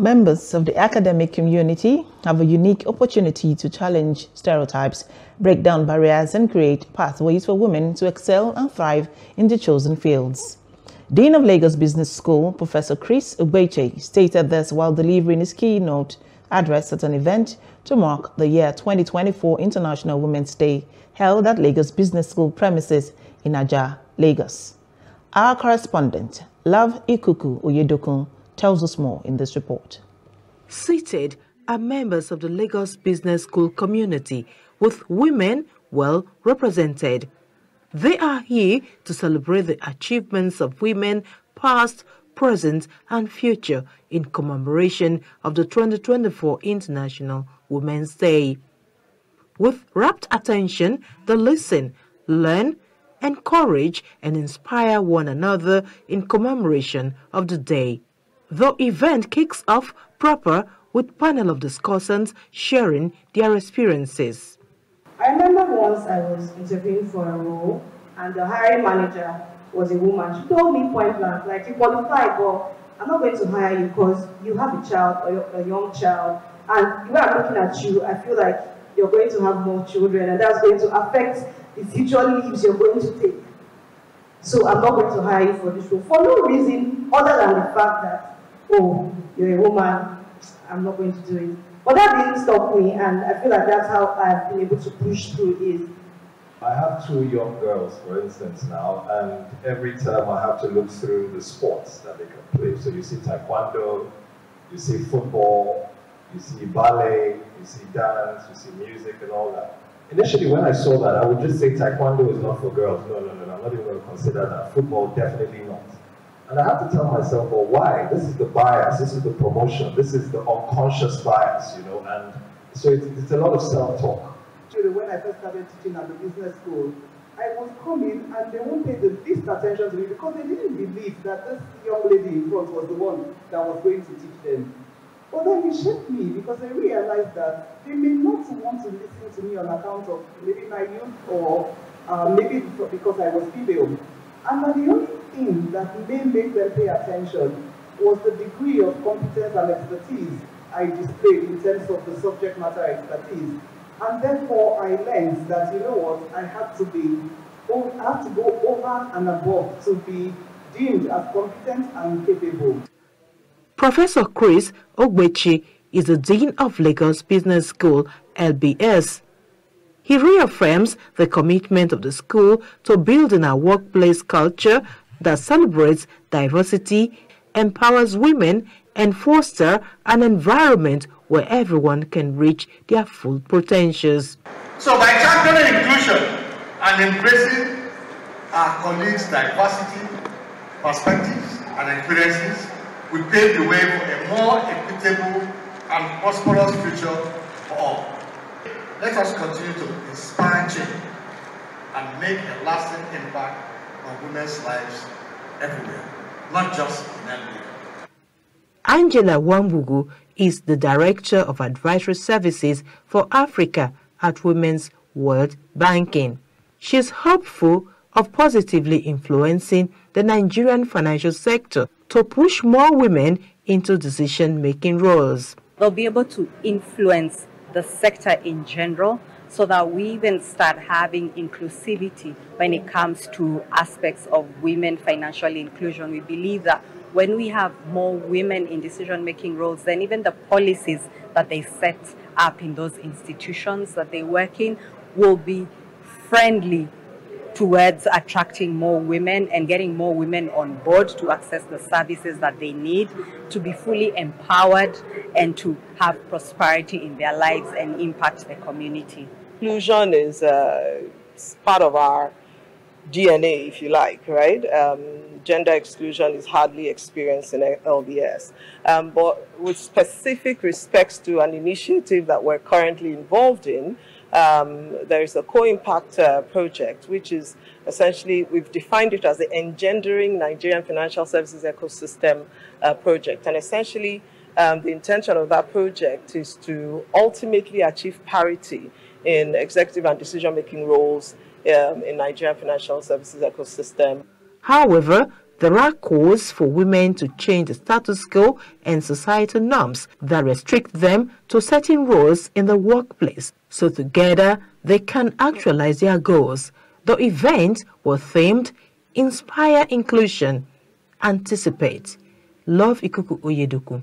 Members of the academic community have a unique opportunity to challenge stereotypes, break down barriers, and create pathways for women to excel and thrive in their chosen fields. Dean of Lagos Business School, Professor Chris Ogbechi, stated this while delivering his keynote address at an event to mark the year 2024 International Women's Day, held at Lagos Business School premises in Ajah, Lagos. Our correspondent, Love Ikuku Oyedokun, tells us more in this report. Seated are members of the Lagos Business School community, with women well represented. They are here to celebrate the achievements of women past, present and future in commemoration of the 2024 International Women's Day. With rapt attention, they listen, learn, encourage and inspire one another in commemoration of the day. The event kicks off proper with panel of discussants sharing their experiences. I remember once I was interviewing for a role and the hiring manager was a woman. She told me point blank, like, you qualify, but I'm not going to hire you because you have a child, or a young child, and when I'm looking at you, I feel like you're going to have more children, and that's going to affect the future leaves you're going to take. So I'm not going to hire you for this role, for no reason other than the fact that, oh, you're a woman, I'm not going to do it. But that didn't stop me, and I feel like that's how I've been able to push through it. I have two young girls, for instance, now, and every time I have to look through the sports that they can play. So you see taekwondo, you see football, you see ballet, you see dance, you see music and all that. Initially, when I saw that, I would just say taekwondo is not for girls. No, I'm not even going to consider that. Football, definitely not. And I have to tell myself, well, why? This is the bias, this is the promotion, this is the unconscious bias, you know, and so it's a lot of self-talk. When I first started teaching at the business school, I was coming and they won't pay the least attention to me because they didn't believe that this young lady in front was the one that was going to teach them. But then it shaped me because I realized that they may not want to listen to me on account of maybe my youth or maybe because I was female. And the only thing that may make them pay attention was the degree of competence and expertise I displayed in terms of the subject matter expertise. And therefore, I learned that, you know what, I have to go over and above to be deemed as competent and capable. Professor Chris Ogbechi is the Dean of Lagos Business School, LBS. He reaffirms the commitment of the school to building a workplace culture that celebrates diversity, empowers women, and foster an environment where everyone can reach their full potentials. So by championing inclusion and embracing our colleagues' diversity, perspectives and experiences, we pave the way for a more equitable and prosperous future for all. Let us continue to inspire change and make a lasting impact on women's lives everywhere, not just in Nigeria. Angela Wambugu is the Director of Advisory Services for Africa at Women's World Banking. She is hopeful of positively influencing the Nigerian financial sector to push more women into decision-making roles. They'll be able to influence the sector in general so that we even start having inclusivity when it comes to aspects of women financial inclusion. We believe that when we have more women in decision-making roles, then even the policies that they set up in those institutions that they work in will be friendly towards attracting more women and getting more women on board to access the services that they need, to be fully empowered and to have prosperity in their lives and impact the community. Inclusion is part of our DNA, if you like, right? Gender exclusion is hardly experienced in LBS. But with specific respects to an initiative that we're currently involved in, there is a co-impact project, which is essentially, we've defined it as the Engendering Nigerian Financial Services Ecosystem project. And essentially, the intention of that project is to ultimately achieve parity in executive and decision-making roles in Nigerian financial services ecosystem. However, There are calls for women to change the status quo and societal norms that restrict them to certain roles in the workplace, so together they can actualize their goals. The event was themed Inspire Inclusion, Anticipate. Love Ikuku Oyedokun,